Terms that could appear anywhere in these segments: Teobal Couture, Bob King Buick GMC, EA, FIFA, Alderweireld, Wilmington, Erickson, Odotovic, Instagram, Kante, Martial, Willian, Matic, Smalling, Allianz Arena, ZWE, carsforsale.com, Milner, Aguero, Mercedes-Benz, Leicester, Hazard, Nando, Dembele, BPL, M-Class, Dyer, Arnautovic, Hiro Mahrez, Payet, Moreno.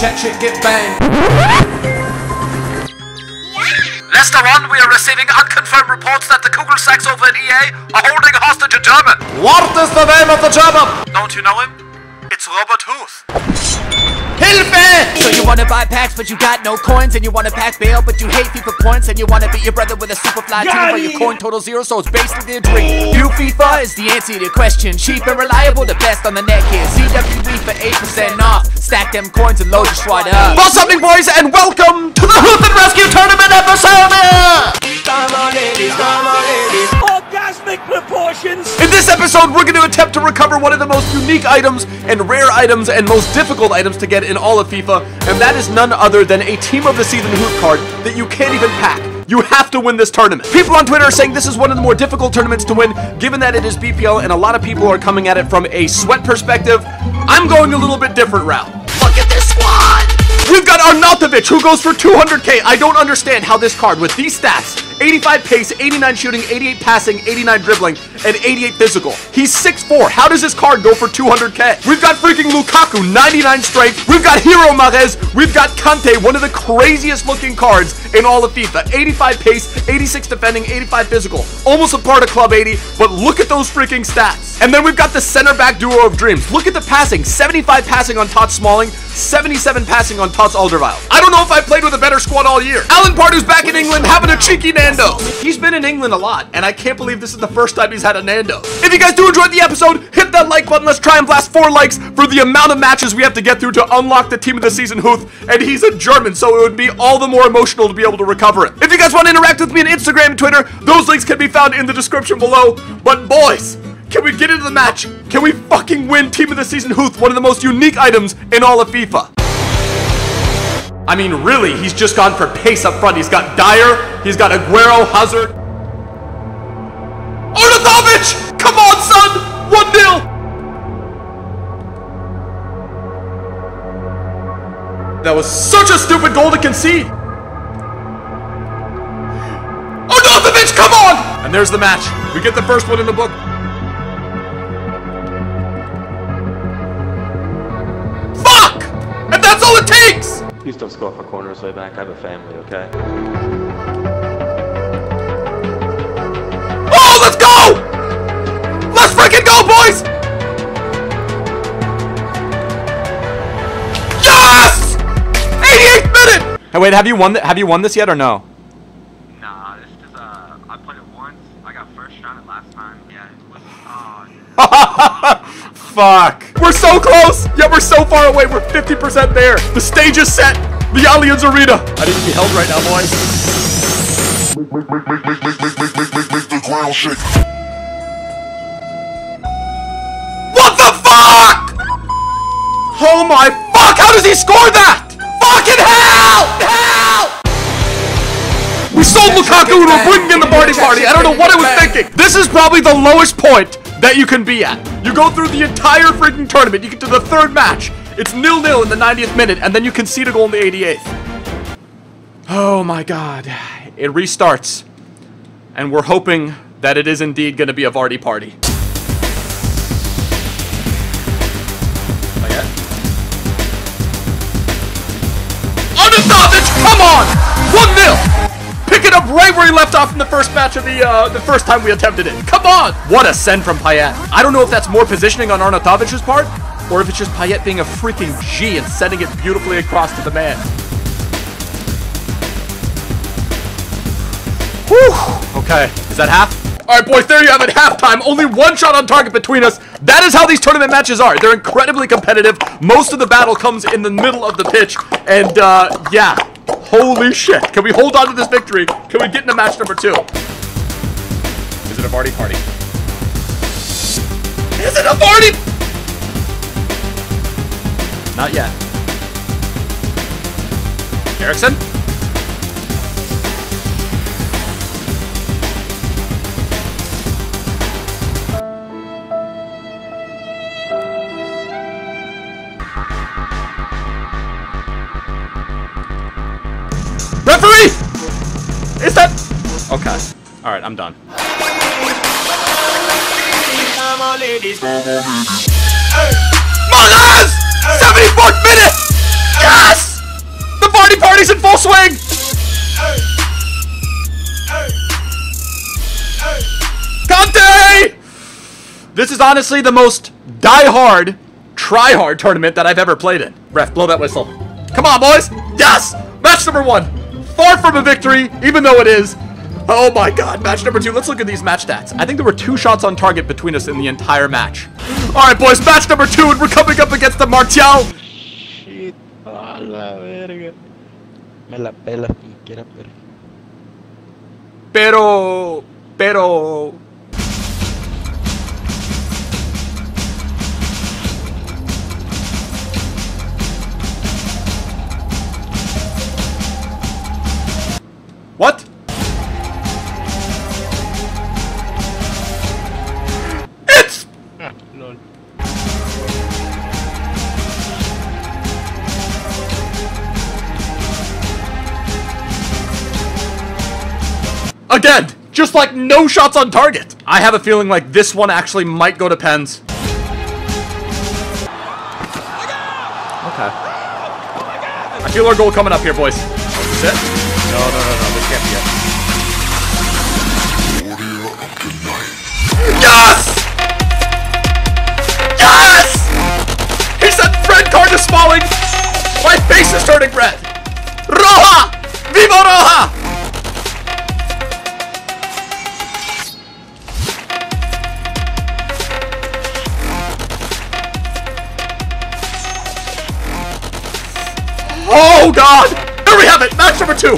Chat shit, get banged. Leicester on, we are receiving unconfirmed reports that the Kugelsacks over at EA are holding hostage a German. What is the name of the German? Don't you know him? It's Robert Huth. So you wanna buy packs but you got no coins, and you wanna pack bail but you hate FIFA points, and you wanna beat your brother with a super fly team but your coin total zero, so it's basically a dream. New FIFA is the answer to your question. Cheap and reliable, the best on the net here. ZWE for 8% off. Stack them coins and load your squad up. What's happening, boys, and welcome to the Hoop and Rescue Tournament episode! Proportions. In this episode, we're going to attempt to recover one of the most unique items and rare items and most difficult items to get in all of FIFA, and that is none other than a Team of the Season Hoop card that you can't even pack. You have to win this tournament. People on Twitter are saying this is one of the more difficult tournaments to win, given that it is BPL, and a lot of people are coming at it from a sweat perspective. I'm going a little bit different route. Look at this squad! We've got Arnautovic, who goes for 200k. I don't understand how this card, with these stats, 85 pace, 89 shooting, 88 passing, 89 dribbling, and 88 physical. He's 6'4". How does this card go for 200k? We've got freaking Lukaku, 99 strength. We've got Hiro Mahrez. We've got Kante, one of the craziest looking cards in all of FIFA. 85 pace, 86 defending, 85 physical. Almost a part of Club 80, but look at those freaking stats. And then we've got the center back duo of dreams. Look at the passing, 75 passing on Tots Smalling, 77 passing on Tots Alderweireld. I don't know if I played with a better squad all year. Alan Pardew's back in England having a cheeky Nando. He's been in England a lot, and I can't believe this is the first time he's had a Nando. If you guys do enjoy the episode, hit that like button. Let's try and blast 4 likes for the amount of matches we have to get through to unlock the Team of the Season Huth, and he's a German, so it would be all the more emotional to be able to recover it. If you guys want to interact with me on Instagram and Twitter, those links can be found in the description below. But boys, can we get into the match? Can we fucking win Team of the Season Huth, one of the most unique items in all of FIFA? I mean, really, he's just gone for pace up front. He's got Dyer, he's got Aguero, Hazard. Odotovic! Come on, son! 1-0! That was such a stupid goal to concede! Odotovic, come on! And there's the match. We get the first one in the book. Fuck! And that's all it takes! Please don't score for corners way back. I have a family, okay? Oh, let's go! Let's freaking go, boys! Yes! 88th minute! Hey, wait, have you won this yet or no? Nah, this is I played it once. I got first shot at last time. Yeah, it was Fuck. We're so close, yet we're so far away. We're 50% there. The stage is set. The Allianz Arena. I need to be held right now, boys. Make the ground shake. What the fuck? Oh my fuck! How does he score that? Fucking hell! Hell! We sold Lukaku and we're bringing in the Vardy party. I don't know what I was thinking. This is probably the lowest point that you can be at. You go through the entire freaking tournament, you get to the third match, it's 0-0 in the 90th minute, and then you concede a goal in the 88th. Oh my god. It restarts. And we're hoping that it is indeed going to be a Vardy party. Okay. Odotovic, come on! 1-0! Pick it up right where he left off in the first match of the first time we attempted it. Come on! What a send from Payet. I don't know if that's more positioning on Arnautovic's part, or if it's just Payet being a freaking G and sending it beautifully across to the man. Whew! Okay, is that half? Alright boys, there you have it, halftime. Only one shot on target between us. That is how these tournament matches are. They're incredibly competitive. Most of the battle comes in the middle of the pitch, and yeah. Holy shit. Can we hold on to this victory? Can we get into match number 2? Is it a Vardy party? Is it a Vardy? Not yet. Erickson? Referee! Is that... Okay. Alright, I'm done. Mahrez! 74th minute! Yes! swing. Kante! This is honestly the most die-hard, try-hard tournament that I've ever played in. Ref, blow that whistle. Come on, boys. Yes! Match number one. Far from a victory, even though it is. Oh my god, match number two. Let's look at these match stats. I think there were 2 shots on target between us in the entire match. All right, boys, match number 2, and we're coming up against the Martial. Shit. A la verga. Me la pela quien quiera, pero... Pero... What? It's... Ah, lol. Again, just like no shots on target. I have a feeling like this one actually might go to pens. Okay. I feel our goal coming up here, boys. Is it? No. This can't be it. Yes! Yes! He sent red card to Smalling. My face is turning red. Roja! Viva Roja! Oh god! There we have it! Match number 2!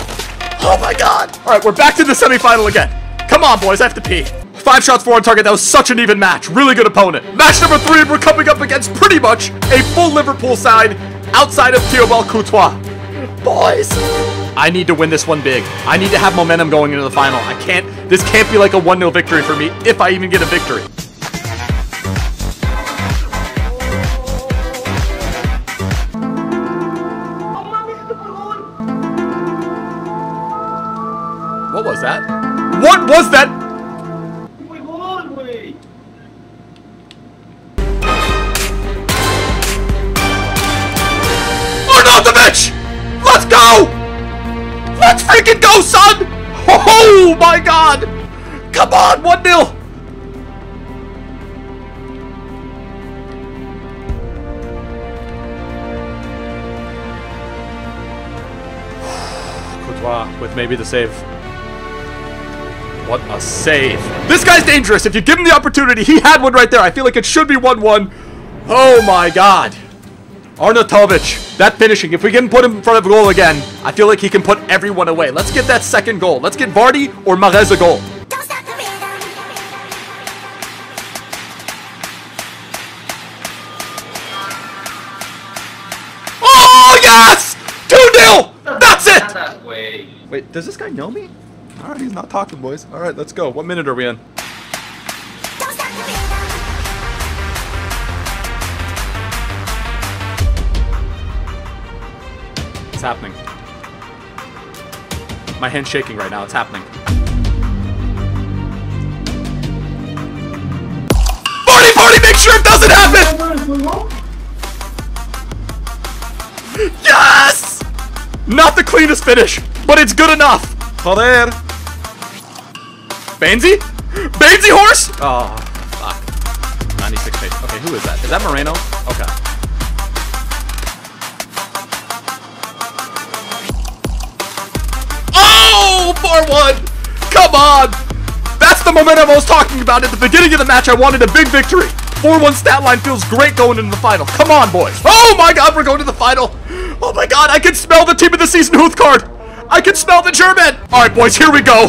Oh my god! Alright, we're back to the semi-final again. Come on, boys, I have to pee. 5 shots, 4 on target, that was such an even match. Really good opponent. Match number 3, we're coming up against pretty much a full Liverpool side outside of Teobal Couture. Boys! I need to win this one big. I need to have momentum going into the final. This can't be like a 1-0 victory for me, if I even get a victory. What was that? What was that? Arnautovic! Let's go! Let's freaking go, son! Oh my god! Come on, 1-0! Couture with maybe the save. What a save. This guy's dangerous. If you give him the opportunity, he had one right there. I feel like it should be 1-1. Oh, my God. Arnautovic, that finishing. If we can put him in front of goal again, I feel like he can put everyone away. Let's get that second goal. Let's get Vardy or Mahrez a goal. Oh, yes! 2-0! That's it! Wait, does this guy know me? Alright, he's not talking, boys. Alright, let's go. What minute are we in? It's happening. My hand's shaking right now. It's happening. Vardy, Vardy, make sure it doesn't happen! Yes! Not the cleanest finish, but it's good enough. Joder. Bainesy? Bainesy horse? Oh, fuck. 96 pace. Okay, who is that? Is that Moreno? Okay. Oh, 4-1. Come on. That's the momentum I was talking about. At the beginning of the match, I wanted a big victory. 4-1 stat line feels great going into the final. Come on, boys. Oh, my God. We're going to the final. Oh, my God. I can smell the team of the season Huth card. I can smell the German! Alright, boys, here we go.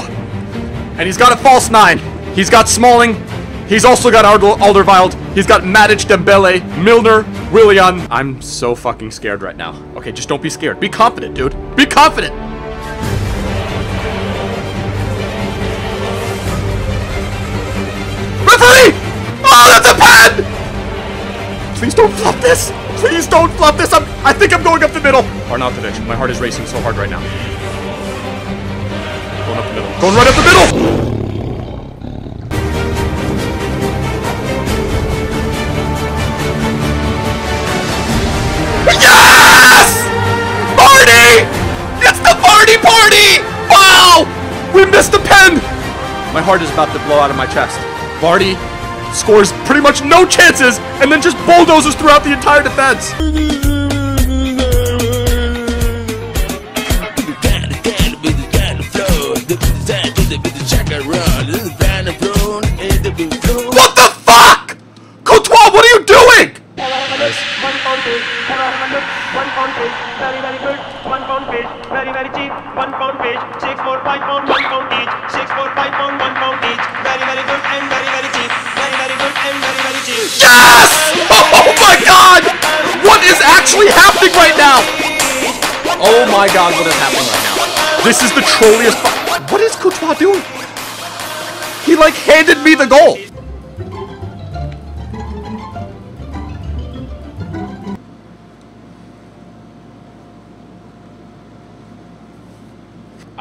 And he's got a false 9. He's got Smalling. He's also got Alderweireld. He's got Matic, Dembele, Milner, Willian. I'm so fucking scared right now. Okay, just don't be scared. Be confident, dude. Be confident! Referee! Oh, that's a pen! Please don't flop this! Please don't flop this! I think I'm going up the middle! Arnautovic, my heart is racing so hard right now. Going up the middle. Going right up the middle! Yes! Vardy! It's the Vardy! missed the pen! My heart is about to blow out of my chest. Vardy scores pretty much no chances and then just bulldozes throughout the entire defense. What the fuck? Couture, what are you doing? Yes! Oh my god! What is actually happening right now? Oh my god, what is happening right now? This is the trolliest. What is Couture doing? He like handed me the goal.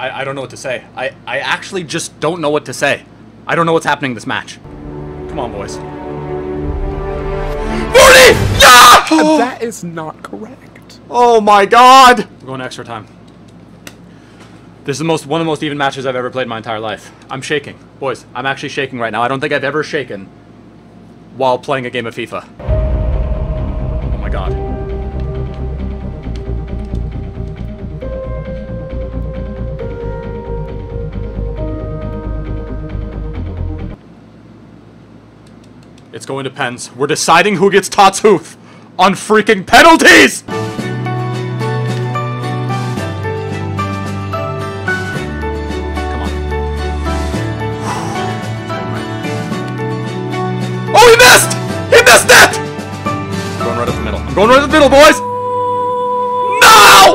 I don't know what to say. I actually just don't know what to say. I don't know what's happening this match. Come on, boys. Morty! Yeah! Oh. That is not correct. Oh my god! We're going to extra time. This is one of the most even matches I've ever played in my entire life. I'm shaking. Boys, I'm actually shaking right now. I don't think I've ever shaken while playing a game of FIFA. Oh my god. It's going to pens. We're deciding who gets Tots Hoof on freaking penalties! Come on. Oh, he missed! He missed it! I'm going right up the middle. I'm going right up the middle, boys! No!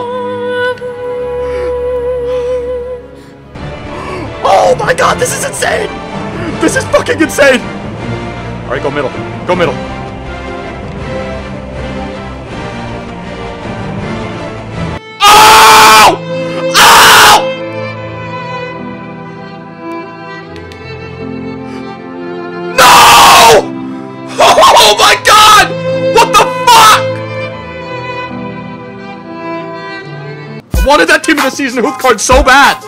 Oh my god, this is insane! This is fucking insane! All right, go middle. Go middle. Oh! Oh! No! Oh my god! What the fuck? I wanted that team of the season Huth card so bad.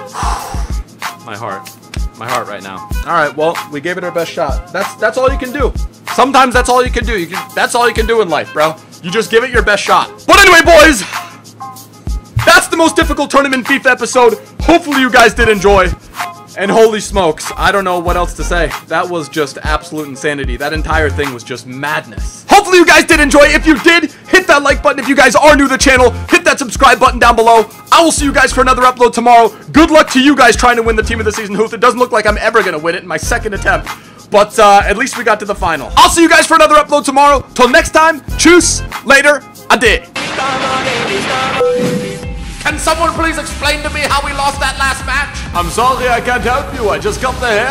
My heart. My heart right now. All right, well, we gave it our best shot. That's all you can do. Sometimes that's all you can do. That's all you can do in life, bro. You just give it your best shot. But anyway, boys, that's the most difficult tournament FIFA episode. Hopefully you guys did enjoy. And holy smokes, I don't know what else to say. That was just absolute insanity. That entire thing was just madness. Hopefully you guys did enjoy. If you did, hit that like button. If you guys are new to the channel, hit that subscribe button down below. I will see you guys for another upload tomorrow. Good luck to you guys trying to win the team of the season Huth. It doesn't look like I'm ever going to win it in my second attempt. But at least we got to the final. I'll see you guys for another upload tomorrow. Till next time, tschüss, later, ade. Can someone please explain to me how we lost that last match? I'm sorry, I can't help you. I just got the hair.